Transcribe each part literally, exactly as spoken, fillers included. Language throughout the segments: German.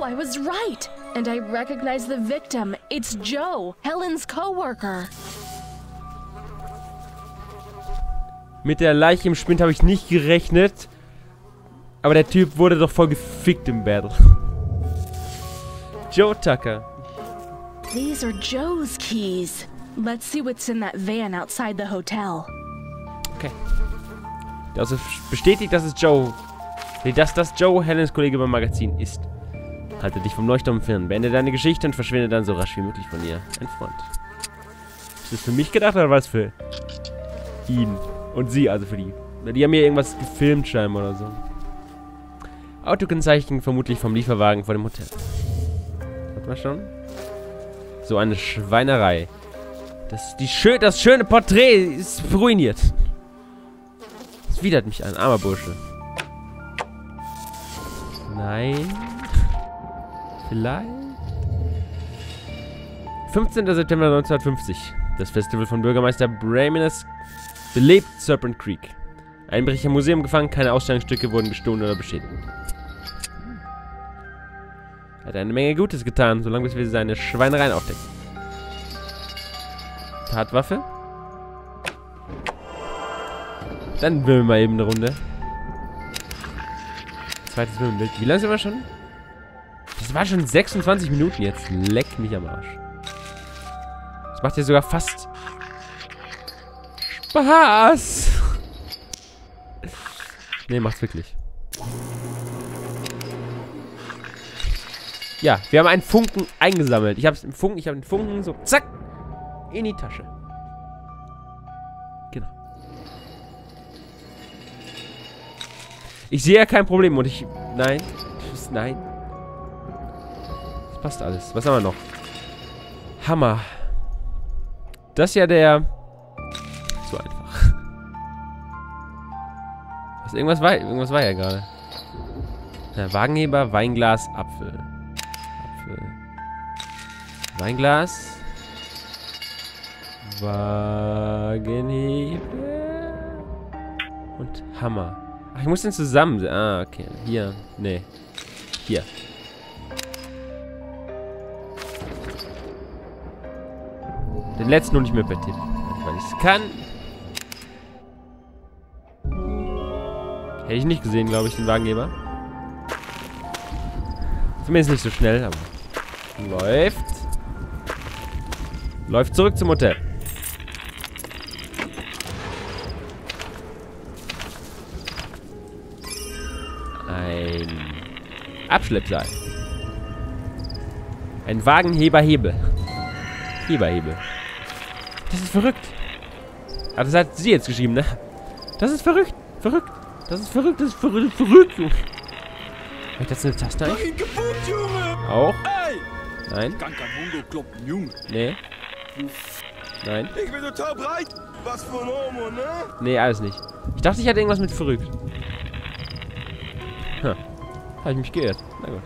know, I was right. And I recognize the victim. It's Joe, Helens Coworker. Mit der Leiche im Spind habe ich nicht gerechnet. Aber der Typ wurde doch voll gefickt im Battle. Joe Tucker. These are Joe's keys. Let's see what's in that van outside the hotel. Okay. Das ist bestätigt, dass es Joe. Nee, dass das Joe Helens Kollege beim Magazin ist. Halte dich vom Leuchtturm fern. Beende deine Geschichte und verschwinde dann so rasch wie möglich von ihr. Ein Freund. Ist das für mich gedacht oder was für ihn? Und sie, also für die. Die haben hier irgendwas gefilmt scheinbar oder so. Autokennzeichen vermutlich vom Lieferwagen vor dem Hotel. Hat man schon? So eine Schweinerei. Das, die schö das schöne Porträt ist ruiniert. Das widert mich an, armer Bursche. Nein. Vielleicht. fünfzehnter September neunzehnhundertfünfzig. Das Festival von Bürgermeister Bramenes belebt Serpent Creek. Einbrecher im Museum gefangen, keine Ausstellungsstücke wurden gestohlen oder beschädigt. Hat eine Menge Gutes getan, solange bis wir seine Schweinereien aufdecken. Tatwaffe? Dann wimmeln wir mal eben eine Runde. Zweites Wimmelbild. Wie lange sind wir schon? Das war schon sechsundzwanzig Minuten jetzt. Leck mich am Arsch. Das macht ja sogar fast Spaß. Nee, macht's wirklich. Ja, wir haben einen Funken eingesammelt. Ich hab's im Funken, ich hab den Funken so, zack, in die Tasche. Genau. Ich sehe ja kein Problem und ich, nein, nein. Das passt alles. Was haben wir noch? Hammer. Das ist ja der, so einfach. Was, irgendwas war, irgendwas war ja gerade. Ja, Wagenheber, Weinglas, Apfel. Weinglas. Wagenheber. Und Hammer. Ach, ich muss den zusammen. Ah, okay. Hier. Nee. Hier. Den letzten nur nicht mehr vertippen. Weil ich es kann. Hätte ich nicht gesehen, glaube ich, den Wagenheber. Zumindest nicht so schnell, aber. Läuft. Läuft zurück zum Hotel. Ein Abschleppseil. Ein Wagenheberhebel. Heberhebel. Das ist verrückt. Ah, das hat sie jetzt geschrieben, ne? Das ist verrückt. Verrückt. Das ist verrückt. Das ist verrückt. Verrückt. Hab ich das eine Taste eigentlich? Auch? Nein. Nee. Nein. Ich bin total breit. Was für ein Homo, ne? Nee, alles nicht. Ich dachte, ich hatte irgendwas mit verrückt. Hm. Habe ich mich geirrt. Na gut.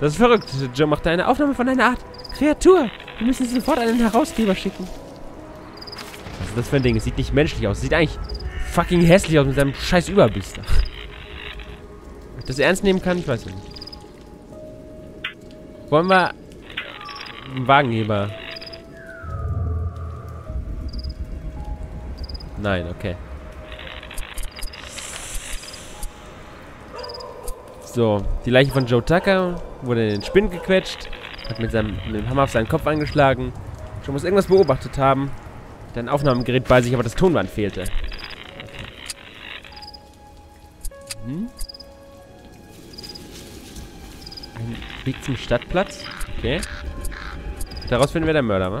Das ist verrückt. Joe macht eine Aufnahme von einer Art Kreatur. Wir müssen sie sofort an den Herausgeber schicken. Was ist das für ein Ding? Es sieht nicht menschlich aus. Es sieht eigentlich fucking hässlich aus mit seinem scheiß Überbiss. Ach. Ob ich das ernst nehmen kann? Ich weiß nicht. Wollen wir einen Wagenheber? Nein, okay. So, die Leiche von Joe Tucker wurde in den Spind gequetscht, hat mit seinem mit dem Hammer auf seinen Kopf angeschlagen. Joe muss irgendwas beobachtet haben. Hat ein Aufnahmegerät bei sich, aber das Tonband fehlte. Okay. Hm? Ein Weg zum Stadtplatz. Okay. Daraus finden wir den Mörder, wa?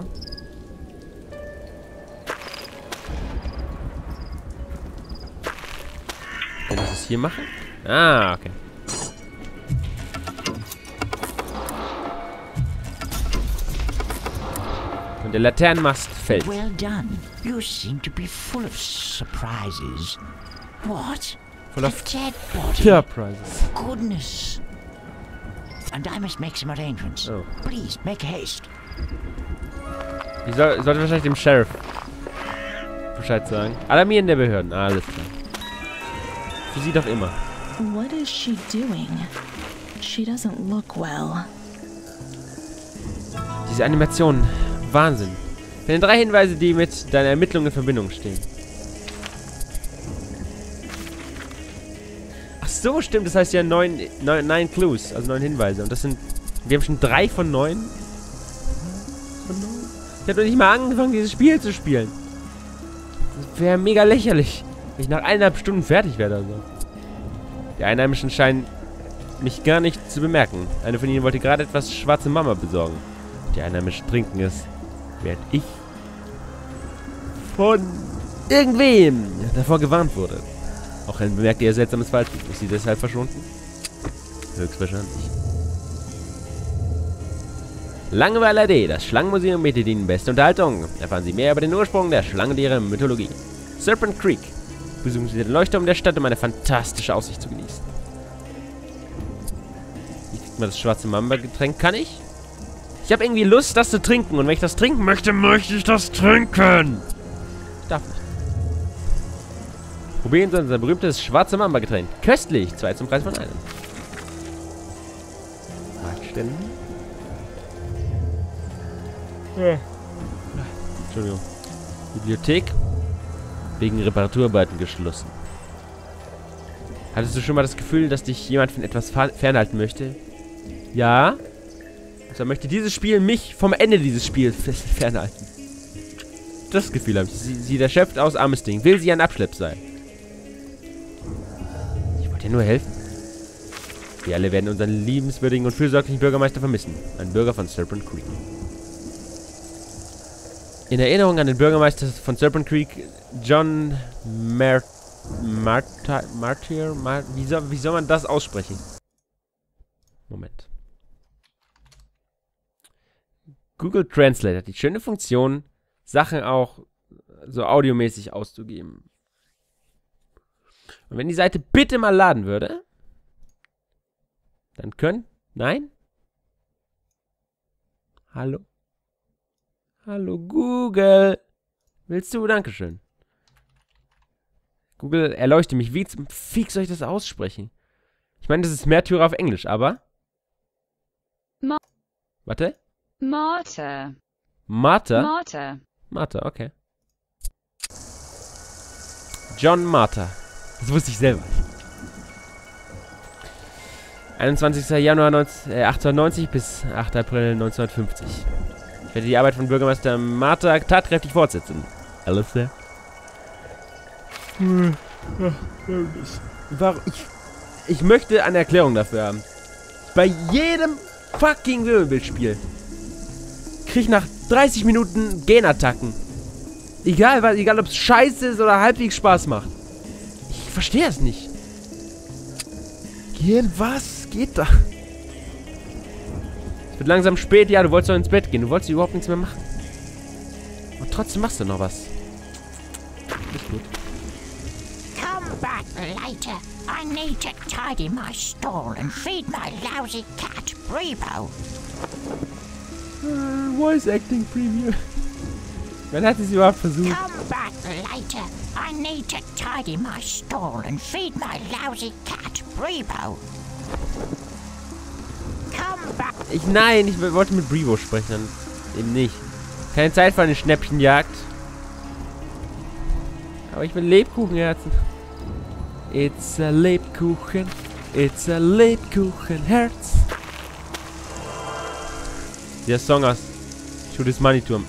Kann ich das hier machen? Ah, okay. Und der Laternenmast fällt. Well done. You seem to be full of surprises. What? Full of surprises. Goodness. And I must make some arrangements. Oh. Please, make haste. Ich soll, sollte wahrscheinlich dem Sheriff Bescheid sagen. Alarmieren der Behörden. Alles klar. Für sie doch immer. What is she doing? She doesn't look well. Diese Animationen, Wahnsinn. Ich finde drei Hinweise, die mit deiner Ermittlung in Verbindung stehen. Ach so, stimmt. Das heißt ja neun, neun, neun Clues, also neun Hinweise. Und das sind, wir haben schon drei von neun. Ich habe noch nicht mal angefangen, dieses Spiel zu spielen. Das wäre mega lächerlich, wenn ich nach eineinhalb Stunden fertig wäre oder so. Die Einheimischen scheinen mich gar nicht zu bemerken. Eine von ihnen wollte gerade etwas schwarze Mama besorgen. Die Einheimischen trinken es, während ich von irgendwem davor gewarnt wurde. Auch dann bemerkte ihr seltsames Verhalten. Ist sie deshalb verschwunden? Höchstwahrscheinlich. Langeweile A D, das Schlangenmuseum bietet Ihnen beste Unterhaltung. Erfahren Sie mehr über den Ursprung der Schlange und ihre Mythologie. Serpent Creek. Besuchen Sie den Leuchtturm der Stadt, um eine fantastische Aussicht zu genießen. Wie kriegt man das schwarze Mamba-Getränk? Kann ich? Ich habe irgendwie Lust, das zu trinken. Und wenn ich das trinken möchte, möchte ich das trinken. Ich darf nicht. Probieren Sie unser berühmtes schwarze Mamba-Getränk. Köstlich. Zwei zum Preis von einem. Marktständen. Ja. Entschuldigung. Bibliothek. Wegen Reparaturarbeiten geschlossen. Hattest du schon mal das Gefühl, dass dich jemand von etwas fernhalten möchte? Ja. Also möchte dieses Spiel mich vom Ende dieses Spiels fernhalten. Das Gefühl habe ich. Sie, sie der schöpft aus armes Ding. Will sie ein Abschlepp sein? Ich wollte dir nur helfen. Wir alle werden unseren liebenswürdigen und fürsorglichen Bürgermeister vermissen. Ein Bürger von Serpent Creek. In Erinnerung an den Bürgermeister von Serpent Creek, John Marta, Marta, Marta, Marta, wie soll, wie soll man das aussprechen? Moment. Google Translate hat die schöne Funktion, Sachen auch so audiomäßig auszugeben. Und wenn die Seite bitte mal laden würde, dann können... Nein? Hallo? Hallo Google. Willst du? Dankeschön. Google, erleuchte mich. Wie zum Fick soll ich das aussprechen? Ich meine, das ist Märtyrer auf Englisch, aber... Ma Warte. Marta. Marta? Marta. Marta, okay. John Marta. Das wusste ich selber. einundzwanzigster Januar achtzehnhundertneunzig bis achter April neunzehnhundertfünfzig. Ich werde die Arbeit von Bürgermeister Marta tatkräftig fortsetzen. Alistair? Warum? Ich, ich möchte eine Erklärung dafür haben. Bei jedem fucking Wimmelbildspiel kriege ich nach dreißig Minuten Genattacken. Egal, was, egal ob es scheiße ist oder halbwegs Spaß macht. Ich verstehe es nicht. Gehirn, was geht da? Wird langsam spät, ja, du wolltest doch ins Bett gehen. Du wolltest überhaupt nichts mehr machen. Aber trotzdem machst du noch was. Nicht gut. Come back later. I need to tidy my stall and feed my lousy cat, Rebo. Uh, voice acting preview. Wann hat es überhaupt versucht? Come back later. I need to tidy my stall and feed my lousy cat, Rebo. Ich, nein, ich wollte mit Rebo sprechen, dann eben nicht. Keine Zeit für eine Schnäppchenjagd. Aber ich will Lebkuchenherzen. It's a Lebkuchen, it's a Lebkuchenherz. Der Song aus To This Money-Turm.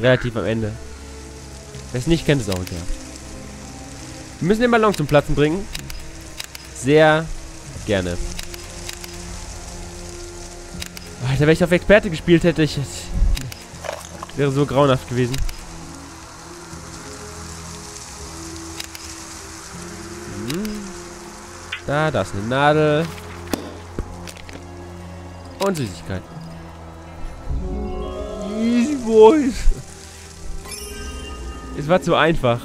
Relativ am Ende. Wer es nicht kennt, ist auch egal. Wir müssen den Ballon zum Platzen bringen. Sehr gerne. Alter, wenn ich auf Experte gespielt hätte, ich, ich wäre so grauenhaft gewesen. Hm. Da, da ist eine Nadel. Und Süßigkeiten. Easy Boys. Es war zu einfach.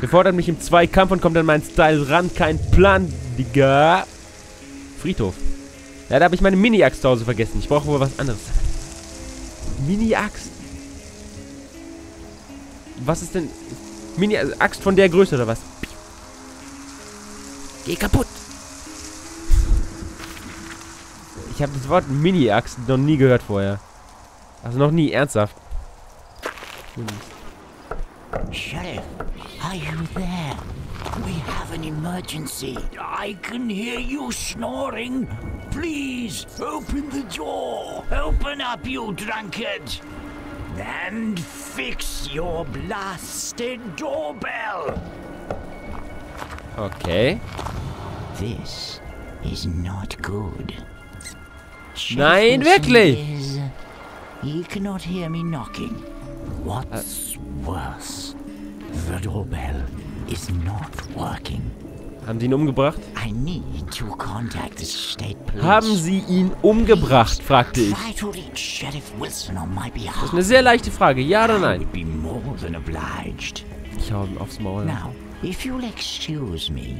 Er fordert mich im Zweikampf und kommt an meinen Style ran. Kein Plan, Digga. Friedhof. Leider habe ich meine Mini-Axt zu Hause vergessen. Ich brauche wohl was anderes. Mini-Axt? Was ist denn... Mini-Axt von der Größe oder was? Geh kaputt! Ich habe das Wort Mini-Axt noch nie gehört vorher. Also noch nie, ernsthaft. Sheriff, are you there? We have an emergency. I can hear you snoring. Please, open the door. Open up, you drunkard. And fix your blasted doorbell. Okay. This is not good. Nein, wirklich. You cannot hear me knocking. What's worse? The doorbell is not working. Haben Sie ihn umgebracht? I need to contact the state police. Haben Sie ihn umgebracht, fragte ich. Try to reach Sheriff Wilson on my behalf. Das ist eine sehr leichte Frage, ja oder nein? I would be more than obliged. Ich hau ihn aufs Maul. Now, if you'll excuse me.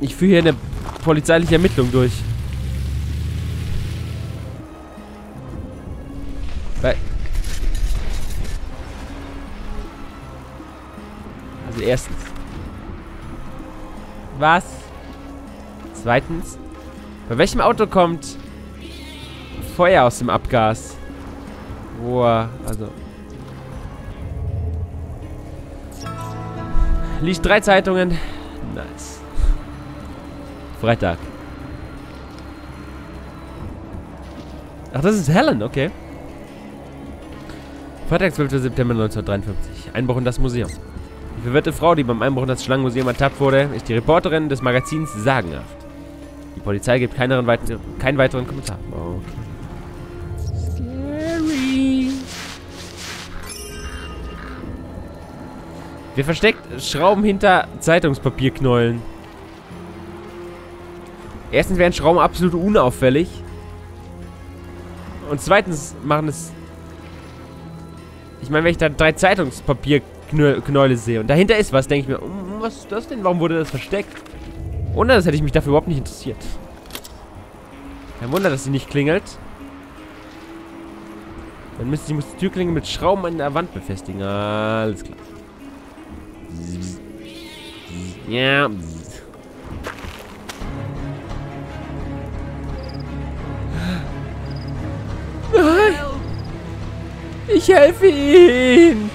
Ich führe hier eine polizeiliche Ermittlung durch. Weil also erstens. Was? Zweitens. Bei welchem Auto kommt Feuer aus dem Abgas? Boah, also. Liest drei Zeitungen. Nice. Freitag. Ach, das ist Helen, okay. Freitag, zwölfter September neunzehnhundertdreiundfünfzig. Einbruch in das Museum. Die verwirrte Frau, die beim Einbruch in das Schlangenmuseum ertappt wurde, ist die Reporterin des Magazins Sagenhaft. Die Polizei gibt keinen weiteren, keinen weiteren Kommentar. Okay. Scary. Wir versteckt Schrauben hinter Zeitungspapierknäueln. Erstens wären Schrauben absolut unauffällig. Und zweitens machen es... Ich meine, wenn ich da drei Zeitungspapierknäule sehe und dahinter ist was, denke ich mir, was ist das denn? Warum wurde das versteckt? Wunder, das hätte ich mich dafür überhaupt nicht interessiert. Kein Wunder, dass sie nicht klingelt. Dann müsste ich muss die Türklinge mit Schrauben an der Wand befestigen. Alles klar. Ja. Ich helfe ihm!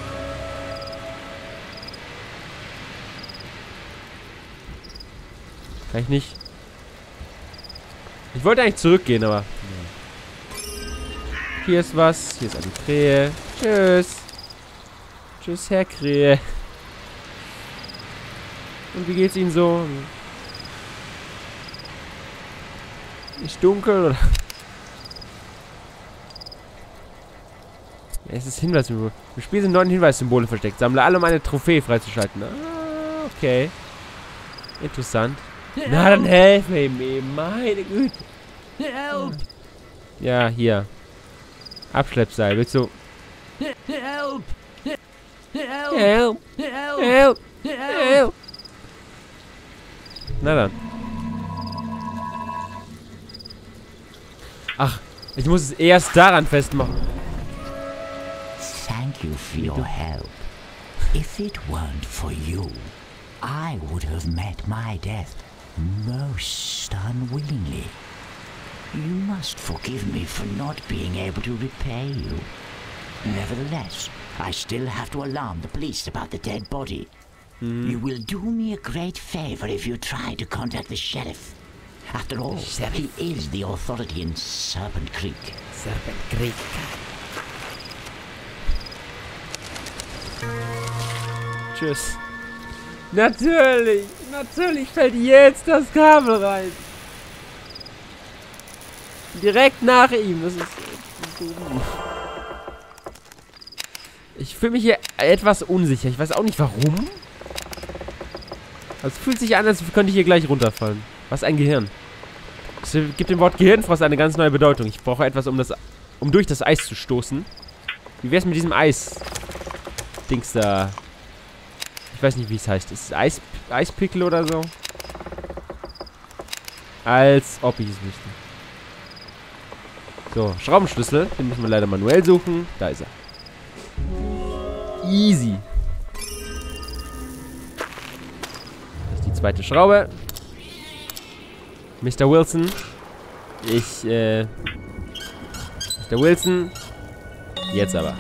Kann ich nicht. Ich wollte eigentlich zurückgehen, aber... Hier ist was. Hier ist eine Krähe. Tschüss. Tschüss, Herr Krähe. Und wie geht's Ihnen so? Ist dunkel, oder? Es ist Hinweissymbol. Im Spiel sind neun Hinweissymbole versteckt. Sammle alle, um eine Trophäe freizuschalten. Ah, okay. Interessant. Na, dann helfen wir mir. Meine Güte. Help. Ja, hier. Abschleppseil. Willst du... Help. Help. Help. Help. Na dann. Ach, ich muss es erst daran festmachen. Thank you for your help. If it weren't for you, I would have met my death most unwillingly. You must forgive me for not being able to repay you. Nevertheless, I still have to alarm the police about the dead body. Mm. You will do me a great favor if you try to contact the sheriff. After all, he is the authority in Serpent Creek. Serpent Creek. Tschüss. Natürlich, natürlich fällt jetzt das Kabel rein. Direkt nach ihm. Das ist, das ist ich fühle mich hier etwas unsicher. Ich weiß auch nicht warum. Es fühlt sich an, als könnte ich hier gleich runterfallen. Was ein Gehirn. Es gibt dem Wort Gehirnfrost eine ganz neue Bedeutung. Ich brauche etwas, um das, um durch das Eis zu stoßen. Wie wär's mit diesem Eis? Dings da. Ich weiß nicht, wie es heißt. Ist es Eis, Eispickel oder so? Als ob ich es wüsste. So, Schraubenschlüssel. Den müssen wir leider manuell suchen. Da ist er. Easy. Das ist die zweite Schraube. Mister Wilson. Ich, äh... Mister Wilson. Jetzt aber.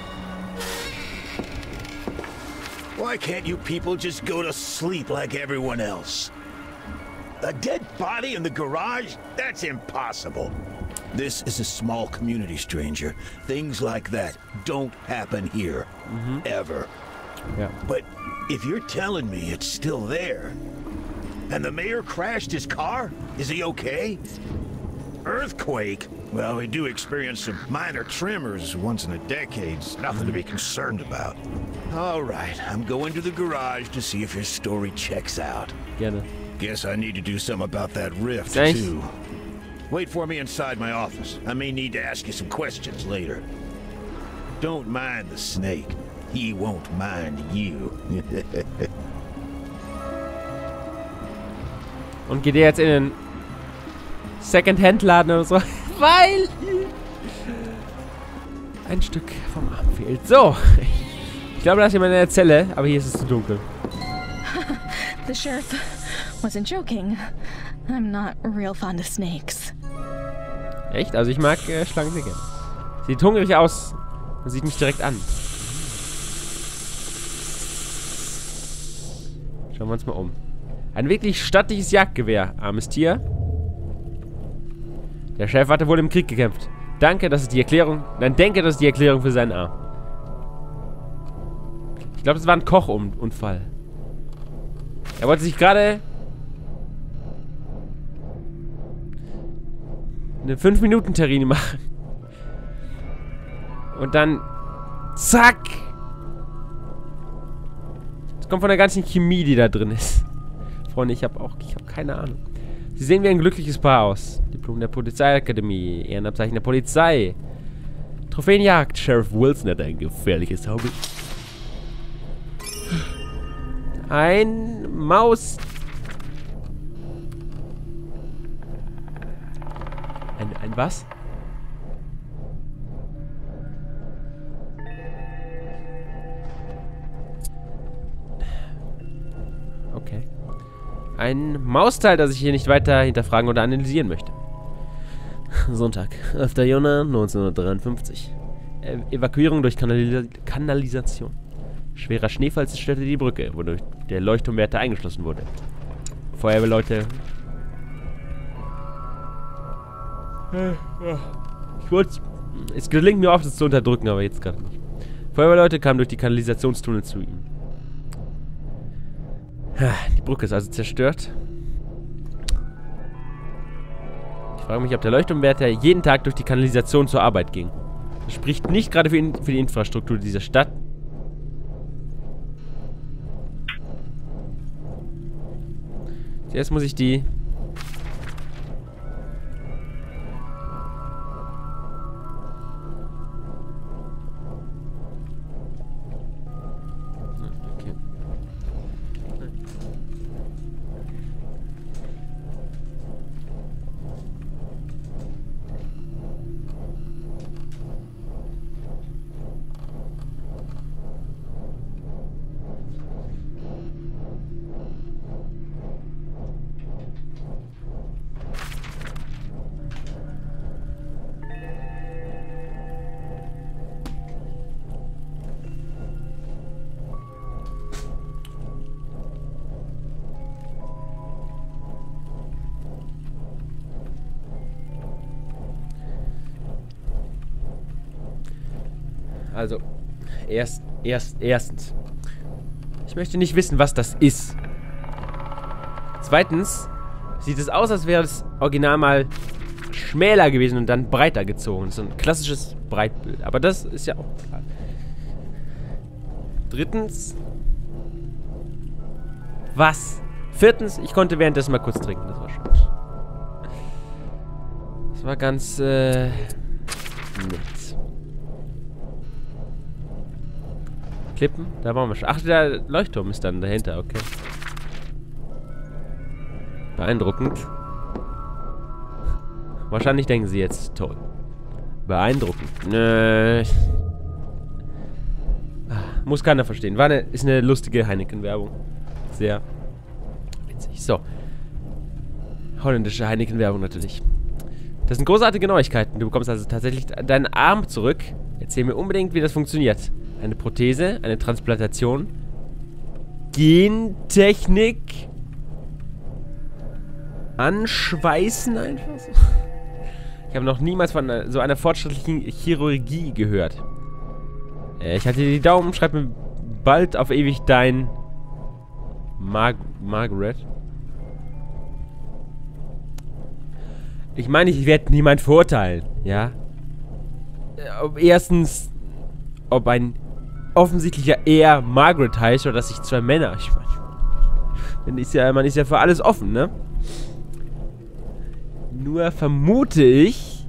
Why can't you people just go to sleep like everyone else? A dead body in the garage? That's impossible. This is a small community, stranger. Things like that don't happen here. Mm-hmm. Ever. Yeah. But if you're telling me it's still there, and the mayor crashed his car, is he okay? Earthquake? Well, we do experience some minor tremors once in a decade. It's nothing to be concerned about. All right, I'm going to the garage to see if your story checks out. Get it. Guess I need to do something about that rift, Thanks. too. Wait for me inside my office. I may need to ask you some questions later. Don't mind the snake. He won't mind you. Und geht ihr jetzt in den Second-Hand-Laden oder so? Weil ein Stück vom Arm fehlt. So. Ich glaube, da ist jemand in der Zelle, aber hier ist es zu dunkel. The sheriff wasn't joking. I'm not real fond of snakes. Echt? Also ich mag äh, Schlangen sehr gerne. Sieht hungrig aus. Man sieht mich direkt an. Schauen wir uns mal um. Ein wirklich stattliches Jagdgewehr. Armes Tier. Der Chef hatte wohl im Krieg gekämpft. Danke, das ist die Erklärung. Dann denke, das ist die Erklärung für seinen Arm. Ich glaube, das war ein Kochunfall. Er wollte sich gerade eine fünf Minuten Terrine machen. Und dann zack! Das kommt von der ganzen Chemie, die da drin ist. Freunde, ich habe auch ich hab keine Ahnung. Sie sehen wie ein glückliches Paar aus. Diplom der Polizeiakademie, Ehrenabzeichen der Polizei. Trophäenjagd. Sheriff Wilson hat ein gefährliches Hobby. Ein Maus. Ein, ein was? Okay. Ein Mausteil, das ich hier nicht weiter hinterfragen oder analysieren möchte. Sonntag, elfter Januar neunzehnhundertdreiundfünfzig. E- Evakuierung durch Kanal- Kanalisation. Schwerer Schneefall zerstörte die Brücke, wodurch der Leuchtturmwärter eingeschlossen wurde. Feuerwehrleute. Ich wollte. Es gelingt mir oft, es zu unterdrücken, aber jetzt gerade nicht. Feuerwehrleute kamen durch die Kanalisationstunnel zu ihm. Die Brücke ist also zerstört. Ich frage mich, ob der Leuchtturmwärter jeden Tag durch die Kanalisation zur Arbeit ging. Das spricht nicht gerade für die Infrastruktur dieser Stadt. Zuerst muss ich die... Okay. Also, erst, erst, erstens. Ich möchte nicht wissen, was das ist. Zweitens sieht es aus, als wäre das Original mal schmäler gewesen und dann breiter gezogen. So ein klassisches Breitbild. Aber das ist ja auch klar. Drittens. Was? Viertens, ich konnte währenddessen mal kurz trinken. Das war schön. Das war ganz, äh... nett. Klippen? Da waren wir schon. Ach, der Leuchtturm ist dann dahinter, okay. Beeindruckend. Wahrscheinlich denken sie jetzt, toll. Beeindruckend. Nö. Ach, muss keiner verstehen. War eine, ist eine lustige Heineken-Werbung. Sehr witzig. So. Holländische Heineken-Werbung natürlich. Das sind großartige Neuigkeiten. Du bekommst also tatsächlich deinen Arm zurück. Erzähl mir unbedingt, wie das funktioniert. Eine Prothese, eine Transplantation, Gentechnik, anschweißen einfach so. Ich habe noch niemals von so einer fortschrittlichen Chirurgie gehört. Ich halte dir die Daumen, schreib mir bald auf ewig dein... Mar Margaret. Ich meine, ich werde niemand verurteilen, ja? Ob erstens, ob ein offensichtlicher eher Margaret heißt oder dass ich zwei Männer... Ich meine, ist ja, man ist ja für alles offen, ne? Nur vermute ich,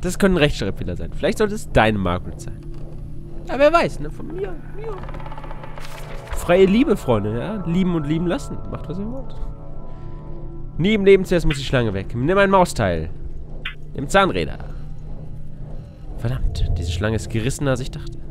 das könnte ein Rechtschreibfehler sein. Vielleicht sollte es deine Margaret sein. Ja, wer weiß, ne? Von mir, mir. Freie Liebe, Freunde, ja? Lieben und lieben lassen. Macht, was ihr wollt. Nie im Leben zuerst muss die Schlange weg. Nimm ein Mausteil. Nimm Zahnräder. Verdammt, diese Schlange ist gerissener, als ich dachte.